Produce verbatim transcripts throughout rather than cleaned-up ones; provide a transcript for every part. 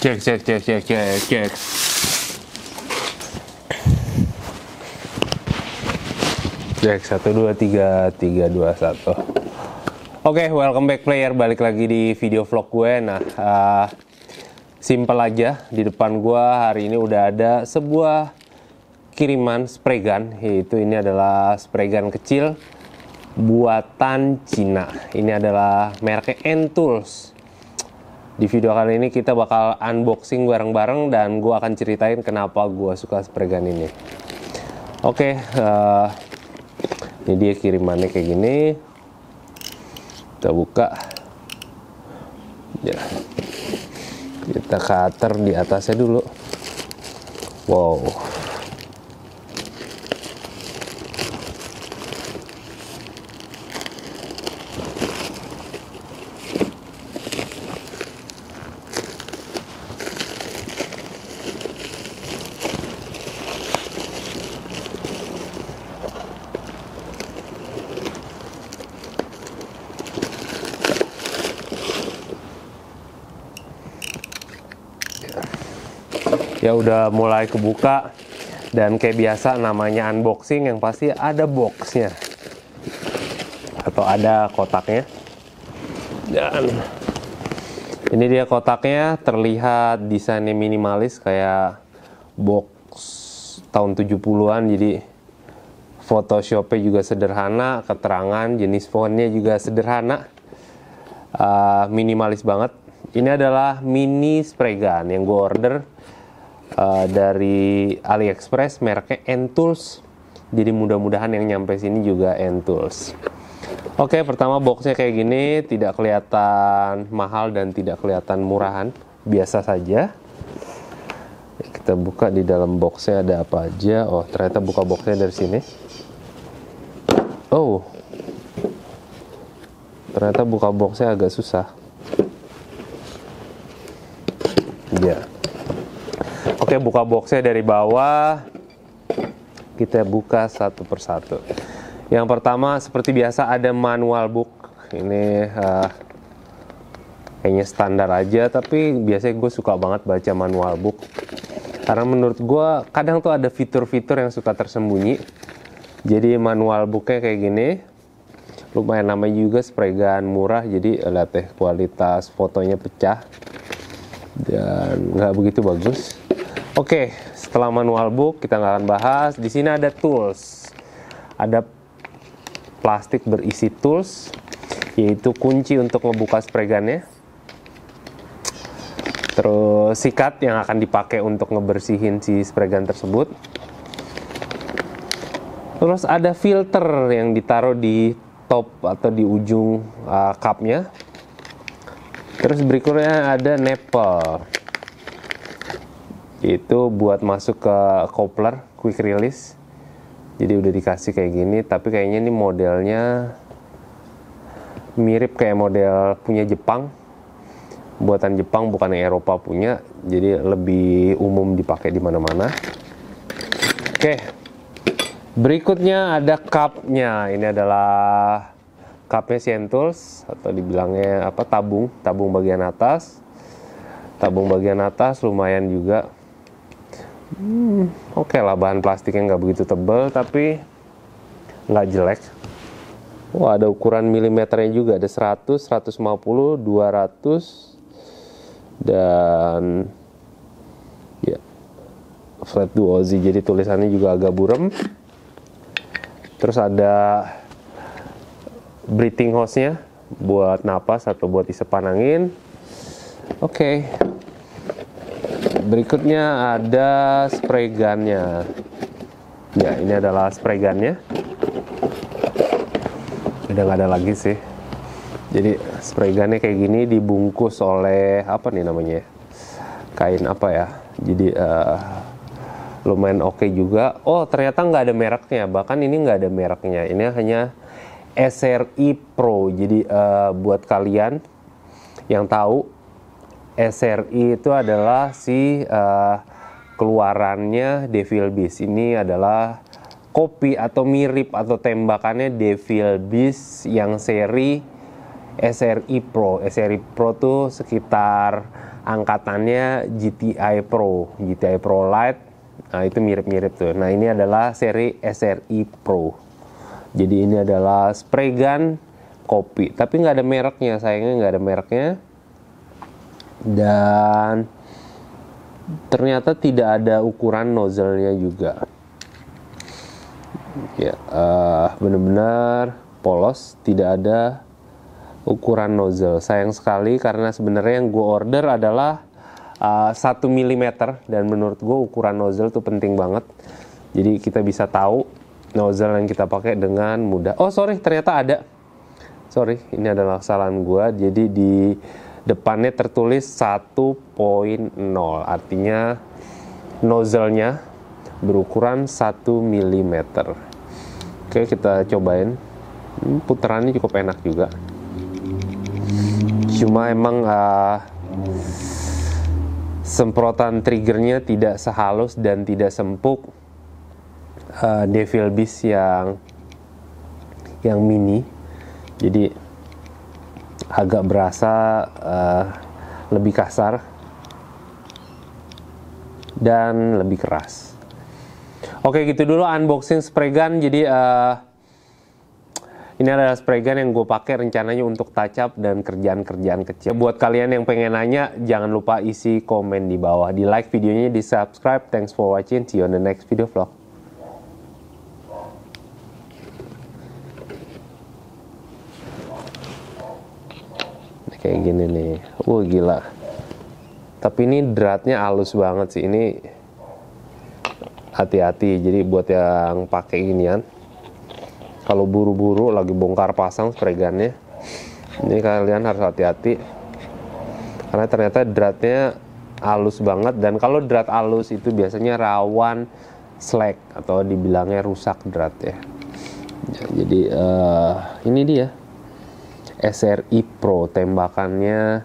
Cek, cek, cek, cek, cek, cek. Cek, satu, dua, tiga, tiga, dua, satu. Oke, welcome back player. Balik lagi di video vlog gue. Nah, uh, simple aja. Di depan gue hari ini udah ada sebuah kiriman spray gun. Yaitu ini adalah spray gun kecil buatan Cina. Ini adalah mereknya N Tools. Di video kali ini kita bakal unboxing bareng-bareng dan gue akan ceritain kenapa gue suka spray gun ini. Oke, okay, uh, ini dia kirimannya kayak gini. Kita buka. Ya. Kita cutter di atasnya dulu. Wow. Ya udah mulai kebuka, dan kayak biasa namanya unboxing yang pasti ada boxnya atau ada kotaknya. Dan ini dia kotaknya, terlihat desainnya minimalis kayak box tahun tujuh puluhan, jadi photoshopnya juga sederhana, keterangan jenis fontnya juga sederhana, uh, minimalis banget. Ini adalah mini spray gun yang gue order Uh, dari AliExpress, mereknya N Tools. Jadi mudah-mudahan yang nyampe sini juga N Tools. Oke, pertama boxnya kayak gini, tidak kelihatan mahal dan tidak kelihatan murahan, biasa saja. Kita buka di dalam boxnya ada apa aja. Oh, ternyata buka boxnya dari sini. Oh, ternyata buka boxnya agak susah. Ya. Yeah. Oke, buka boxnya dari bawah. Kita buka satu persatu. Yang pertama seperti biasa ada manual book. Ini uh, kayaknya standar aja, tapi biasanya gue suka banget baca manual book. Karena menurut gue kadang tuh ada fitur-fitur yang suka tersembunyi. Jadi manual booknya kayak gini. Lumayan, namanya juga spray gun murah, jadi lihat deh kualitas fotonya pecah dan nggak begitu bagus. Oke, setelah manual book kita nggak akan bahas. Di sini ada tools, ada plastik berisi tools, yaitu kunci untuk membuka spray gunnya. Terus sikat yang akan dipakai untuk ngebersihin si spray gun tersebut. Terus ada filter yang ditaruh di top atau di ujung uh, cupnya. Terus berikutnya ada nepel. Itu buat masuk ke coupler quick release. Jadi udah dikasih kayak gini, tapi kayaknya ini modelnya mirip kayak model punya Jepang, buatan Jepang, bukan Eropa punya, jadi lebih umum dipakai di mana-mana. Oke, berikutnya ada cupnya. Ini adalah cupnya si N Tools, atau dibilangnya apa, tabung tabung bagian atas. Tabung bagian atas lumayan juga. Hmm, oke okay lah, bahan plastiknya nggak begitu tebal tapi nggak jelek. Wah, ada ukuran milimeternya juga, ada seratus, seratus lima puluh, dua ratus, dan ya flat dua Ozi, jadi tulisannya juga agak burem. Terus ada breathing hose-nya buat napas atau buat isepan angin. Oke, okay. Berikutnya ada spray gunnya. Ya, ini adalah spray gunnya. Udah nggak ada lagi sih. Jadi spray gunnya kayak gini, dibungkus oleh apa nih namanya? Kain apa ya? Jadi uh, lumayan oke okay juga. Oh, ternyata nggak ada mereknya. Bahkan ini nggak ada mereknya. Ini hanya S R I Pro. Jadi uh, buat kalian yang tahu, S R I itu adalah si uh, keluarannya Devilbiss. Ini adalah kopi atau mirip atau tembakannya Devilbiss yang seri S R I Pro. S R I Pro tuh sekitar angkatannya G T I Pro, G T I Pro Lite. Nah, itu mirip-mirip tuh. Nah, ini adalah seri S R I Pro. Jadi ini adalah spray gun kopi, tapi nggak ada mereknya, sayangnya nggak ada mereknya. Dan ternyata tidak ada ukuran nozzle-nya juga. Ya, uh, benar-benar polos, tidak ada ukuran nozzle. Sayang sekali karena sebenarnya yang gue order adalah uh, satu milimeter, dan menurut gue ukuran nozzle tuh penting banget. Jadi kita bisa tahu nozzle yang kita pakai dengan mudah. Oh sorry, ternyata ada. Sorry, ini adalah kesalahan gue. Jadi di depannya tertulis satu koma nol, artinya nozzle-nya berukuran satu milimeter. Oke, kita cobain. Putarannya cukup enak juga. Cuma emang uh, semprotan triggernya tidak sehalus dan tidak sempuk uh, Devilbiss yang yang mini. Jadi agak berasa uh, lebih kasar dan lebih keras. Oke, gitu dulu unboxing spray gun. Jadi uh, ini adalah spray gun yang gue pakai rencananya untuk touch up dan kerjaan-kerjaan kecil. Buat kalian yang pengen nanya, jangan lupa isi komen di bawah, di like videonya, di subscribe. Thanks for watching, see you on the next video vlog. Kayak gini nih, wah gila. Tapi ini dratnya halus banget sih. Ini hati-hati. Jadi buat yang pakai ginian, kalau buru-buru lagi bongkar pasang spray gunnya, ini kalian harus hati-hati karena ternyata dratnya halus banget. Dan kalau drat halus itu biasanya rawan slack atau dibilangnya rusak drat ya. Jadi uh, ini dia. S R I Pro, tembakannya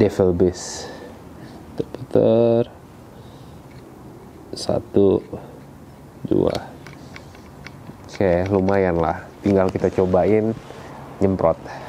Devilbiss. Putar satu, dua. Oke, lumayan lah. Tinggal kita cobain nyemprot.